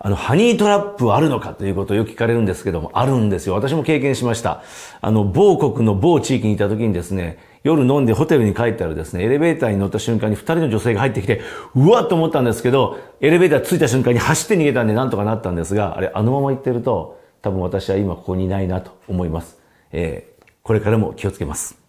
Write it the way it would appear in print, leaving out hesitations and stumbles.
ハニートラップあるのかということをよく聞かれるんですけども、あるんですよ。私も経験しました。某国の某地域にいた時にですね、夜飲んでホテルに帰ったらですね、エレベーターに乗った瞬間に二人の女性が入ってきて、うわっと思ったんですけど、エレベーター着いた瞬間に走って逃げたんでなんとかなったんですが、あれ、あのまま行ってると、多分私は今ここにいないなと思います。これからも気をつけます。